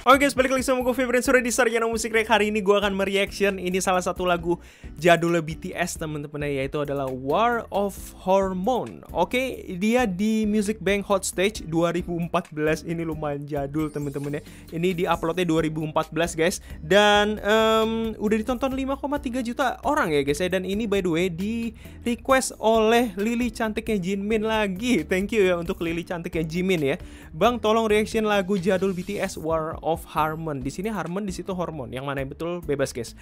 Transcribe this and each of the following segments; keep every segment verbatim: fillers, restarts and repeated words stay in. Oke guys, balik lagi sama gue Fabrian Surya di Sarjana Music React. Hari ini gue akan mereaction ini salah satu lagu jadul B T S teman-teman, yaitu adalah War of Hormone. Oke, dia di Music Bank Hot Stage dua ribu empat belas. Ini lumayan jadul teman-teman ya. Ini di uploadnya dua ribu empat belas guys, dan um, udah ditonton lima koma tiga juta orang ya guys ya. Dan ini by the way di request oleh Lily cantiknya Jimin lagi. Thank you ya untuk Lily cantiknya Jimin ya. Bang tolong reaction lagu jadul B T S War of Of Hormone. Di sini Harmon, di situ hormon. Yang mana yang betul bebas guys.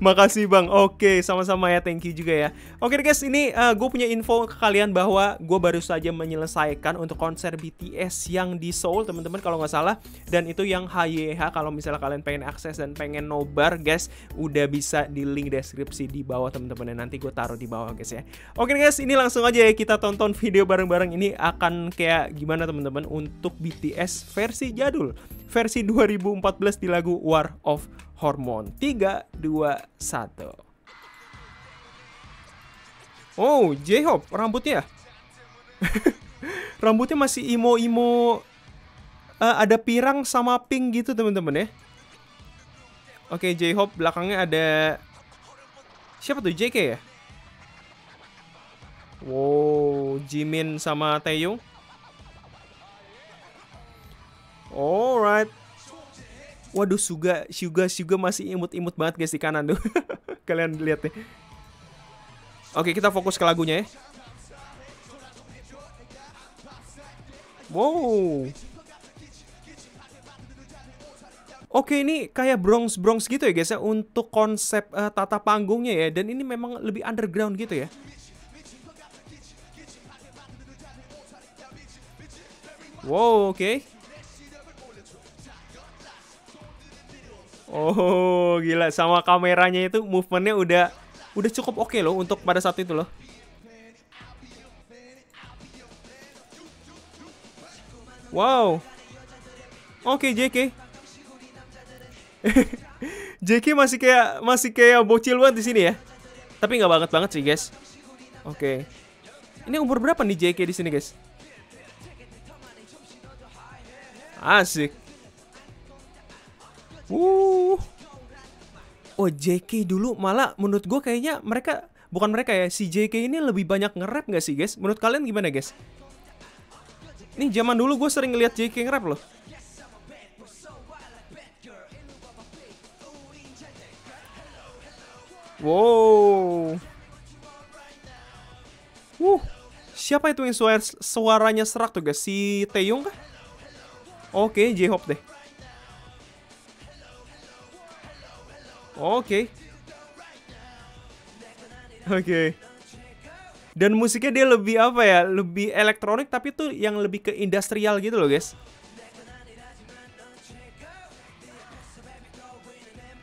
Makasih bang. Oke, sama-sama ya. Thank you juga ya. Oke guys, ini uh, gue punya info ke kalian bahwa gue baru saja menyelesaikan untuk konser B T S yang di Seoul teman-teman kalau nggak salah. Dan itu yang H Y H. Kalau misalnya kalian pengen akses dan pengen nobar guys, udah bisa di link deskripsi di bawah teman-teman. Dan nanti gue taruh di bawah guys ya. Oke guys, ini langsung aja ya kita tonton video bareng-bareng. Ini akan kayak gimana teman-teman untuk B T S versi jadul, versi dua ribu empat belas di lagu War of Hormone. Tiga, dua, satu. Oh, J-Hope rambutnya. Rambutnya masih emo-emo, uh, ada pirang sama pink gitu teman-teman ya. Oke, J-Hope belakangnya ada siapa tuh? J K ya? Wow, Jimin sama Taehyung. Alright. Waduh, Suga, Suga, Suga masih imut-imut banget guys di kanan tuh. Kalian lihat nih. Oke, kita fokus ke lagunya ya. Wow. Oke, ini kayak Bronx-Bronx gitu ya guys ya. Untuk konsep uh, tata panggungnya ya. Dan ini memang lebih underground gitu ya. Wow, oke okay. Oh gila, sama kameranya itu movementnya udah udah cukup oke okay loh untuk pada saat itu loh. Wow. Oke okay, J K. J K masih kayak masih kayak bocil banget di sini ya. Tapi nggak banget banget sih guys. Oke. Okay. Ini umur berapa nih J K di sini guys? Asik. Wuh. Oh J K dulu malah menurut gue kayaknya mereka, bukan mereka ya, si J K ini lebih banyak nge-rap gak sih guys? Menurut kalian gimana guys? Nih zaman dulu gue sering ngeliat J K nge-rap loh. Wow. Wuh. Siapa itu yang suara, suaranya serak tuh guys? Si Taehyung kah? Oke J-Hope deh. Oke, okay. Oke. Okay. Dan musiknya dia lebih apa ya? Lebih elektronik tapi tuh yang lebih ke industrial gitu loh guys.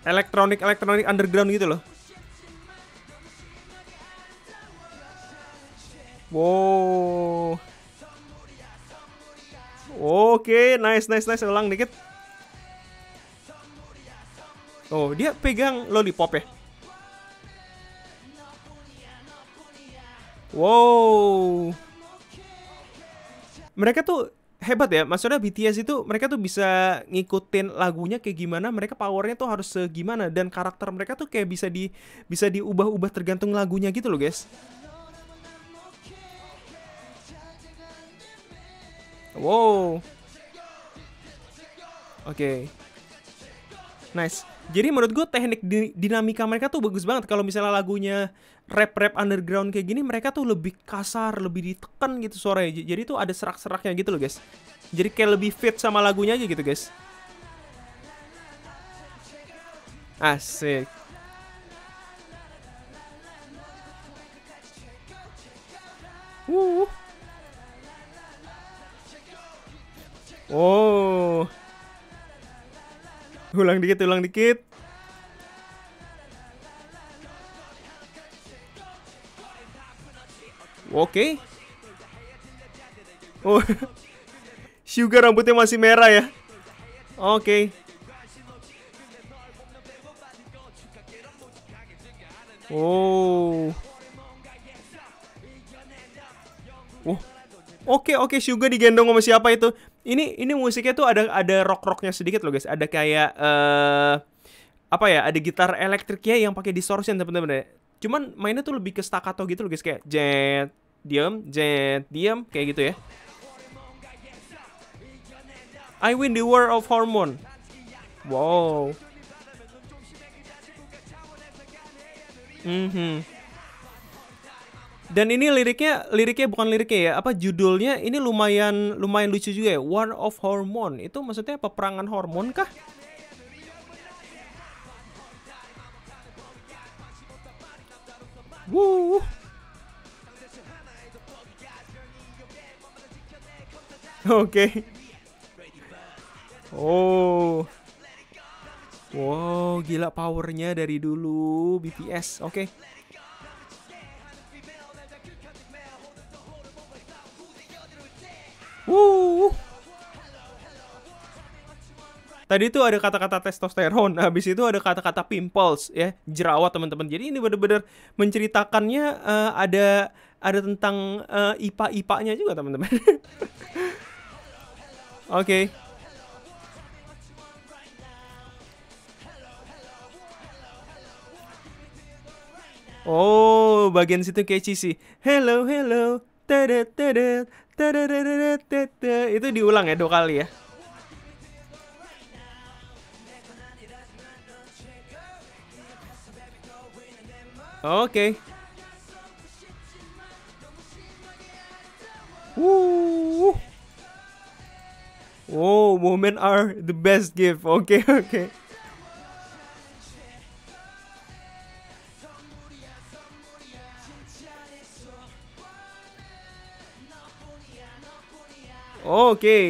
Elektronik, elektronik underground gitu loh. Wow. Oke, okay. Nice, nice, nice. Ulang dikit. Oh, dia pegang lollipop ya. Wow. Mereka tuh hebat ya. Maksudnya B T S itu mereka tuh bisa ngikutin lagunya kayak gimana, mereka powernya tuh harus segimana, dan karakter mereka tuh kayak bisa di bisa diubah-ubah tergantung lagunya gitu loh, guys. Wow. Oke. Okay. Nice. Jadi menurut gue teknik di, dinamika mereka tuh bagus banget. Kalau misalnya lagunya rap-rap underground kayak gini, mereka tuh lebih kasar, lebih ditekan gitu suaranya. Jadi tuh ada serak-seraknya gitu loh guys. Jadi kayak lebih fit sama lagunya aja gitu guys. Asik. Wuh. Oh. Ulang dikit, ulang dikit. Oke. Okay. Oh. Suga rambutnya masih merah ya. Oke. Okay. Oh. Oh. Oke, okay, oke okay. Suga digendong sama siapa itu? Ini ini musiknya tuh ada ada rock-rocknya sedikit loh guys. Ada kayak uh, apa ya? Ada gitar elektriknya yang pakai distortion teman-teman. Cuman mainnya tuh lebih ke staccato gitu loh guys, kayak jet diam, jet diam kayak gitu ya. I win the War of Hormone. Wow. Mhm. Dan ini liriknya, liriknya bukan liriknya ya, apa judulnya ini lumayan lumayan lucu juga ya. War of Hormone, itu maksudnya peperangan hormon kah? Wuh. Oke. Okay. Oh. Wow, gila powernya dari dulu B T S. Oke. Okay. Wuh. Tadi itu ada kata-kata testosteron, habis itu ada kata-kata pimples ya, jerawat teman-teman. Jadi ini benar-benar menceritakannya uh, ada ada tentang uh, ipa-ipanya juga teman-teman. Oke. Okay. Oh, bagian situ catchy sih. Hello, hello. Tada, tada. Itu diulang ya dua kali ya. Oke. Okay. Wow, wow, women are the best gift. Oke, okay, oke. Okay. Oke, okay.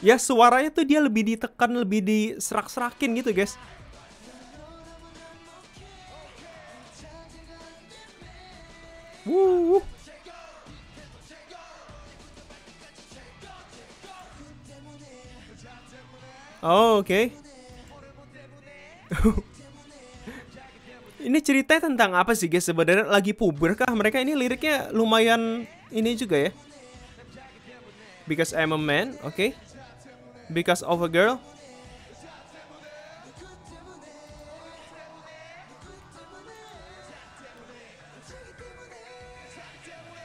Ya suaranya tuh dia lebih ditekan, lebih diserak-serakin gitu guys. Wuh. Oh, oke. Okay. Ini ceritanya tentang apa sih guys sebenarnya? Lagi puber kah mereka? Ini liriknya lumayan ini juga ya. Because I'm a man, oke? Okay. Because of a girl.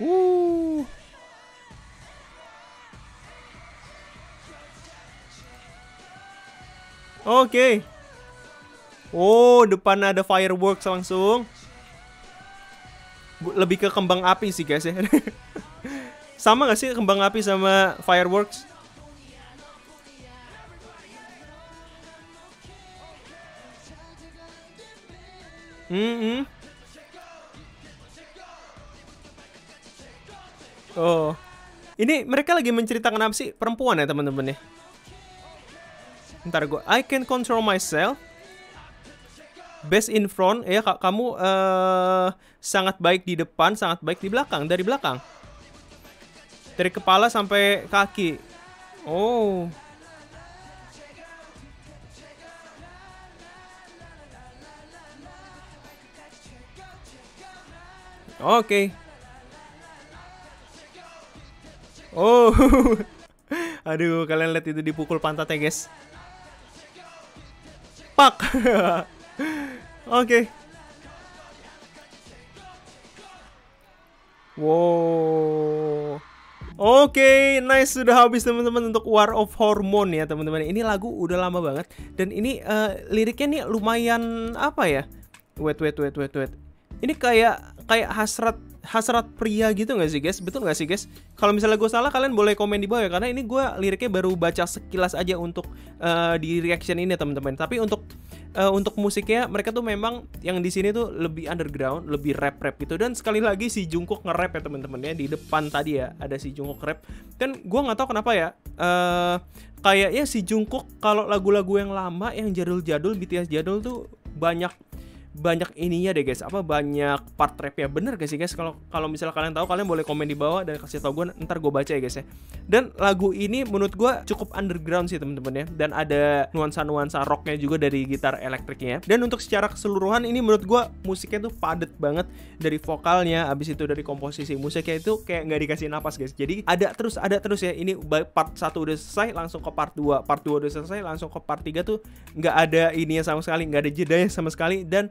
Woo. Oke. Okay. Oh, depan ada fireworks langsung. Lebih ke kembang api sih guys ya. Sama gak sih kembang api sama fireworks? Mm-hmm. Oh, ini mereka lagi menceritakan apa sih? Perempuan ya teman-teman ya. Ntar gue, I can control myself. Best in front, ya kak, kamu uh, sangat baik di depan, sangat baik di belakang, dari belakang. Dari kepala sampai kaki. Oh. Oke. Okay. Oh. Aduh, kalian lihat itu dipukul pantatnya, guys. Pak. Oke. Okay. Wow. Oke, okay, nice, sudah habis teman-teman untuk War of Hormone ya teman-teman. Ini lagu udah lama banget dan ini uh, liriknya nih lumayan apa ya? Wait, wait, wait, wait, wait. Ini kayak kayak hasrat hasrat pria gitu nggak sih guys? Betul nggak sih guys? Kalau misalnya gue salah kalian boleh komen di bawah ya, karena ini gue liriknya baru baca sekilas aja untuk uh, di reaction ini ya teman-teman. Tapi untuk uh, untuk musiknya mereka tuh memang yang di sini tuh lebih underground, lebih rap-rap gitu. Dan sekali lagi si Jungkook nge-rap ya teman-teman ya, di depan tadi ya ada si Jungkook rap. Dan gue nggak tahu kenapa ya. Uh, kayaknya si Jungkook kalau lagu-lagu yang lama, yang jadul-jadul B T S jadul tuh banyak banyak ininya deh guys, apa banyak part rapnya, bener gak sih guys? Kalau kalau misalnya kalian tahu, kalian boleh komen di bawah dan kasih tau gue, ntar gue baca ya guys ya. Dan lagu ini menurut gue cukup underground sih temen-temen ya, dan ada nuansa-nuansa rocknya juga dari gitar elektriknya. Dan untuk secara keseluruhan ini menurut gue musiknya tuh padet banget, dari vokalnya, abis itu dari komposisi musiknya itu kayak nggak dikasih napas guys. Jadi ada terus ada terus ya, ini part satu udah selesai langsung ke part dua, part dua udah selesai langsung ke part tiga, tuh nggak ada ininya sama sekali, nggak ada jedanya sama sekali. Dan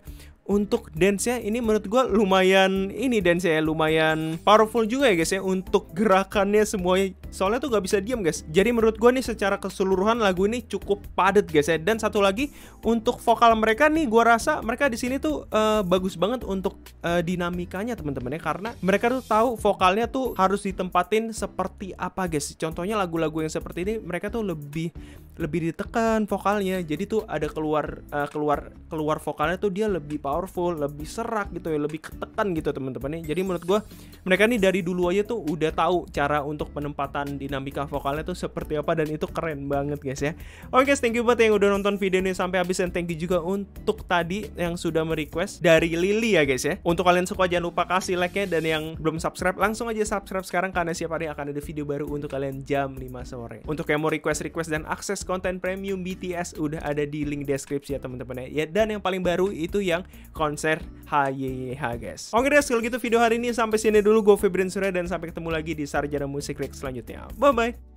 untuk dance-nya ini menurut gue lumayan ini dance-nya lumayan powerful juga ya guys ya, untuk gerakannya semuanya, soalnya tuh gak bisa diam guys. Jadi menurut gue nih secara keseluruhan lagu ini cukup padat guys ya. Dan satu lagi untuk vokal mereka nih, gue rasa mereka di sini tuh uh, bagus banget untuk uh, dinamikanya teman-teman ya, karena mereka tuh tahu vokalnya tuh harus ditempatin seperti apa guys. Contohnya lagu-lagu yang seperti ini mereka tuh lebih lebih ditekan vokalnya, jadi tuh ada keluar uh, keluar keluar vokalnya tuh dia lebih power powerful, lebih serak gitu ya, lebih ketekan gitu teman-teman ya. Jadi menurut gue mereka nih dari dulu aja tuh udah tahu cara untuk penempatan dinamika vokalnya tuh seperti apa, dan itu keren banget guys ya. Oke guys, thank you buat yang udah nonton video ini sampai habis, dan thank you juga untuk tadi yang sudah merequest dari Lily ya guys ya. Untuk kalian suka jangan lupa kasih like-nya, dan yang belum subscribe langsung aja subscribe sekarang, karena siapa hari akan ada video baru untuk kalian jam lima sore. Untuk yang mau request-request dan akses konten premium B T S udah ada di link deskripsi ya teman-teman ya. Dan yang paling baru itu yang konser H Y H guys. Oke guys, kalau gitu video hari ini sampai sini dulu. Gue Fabrian Surya, dan sampai ketemu lagi di Sarjana Music React selanjutnya. Bye bye.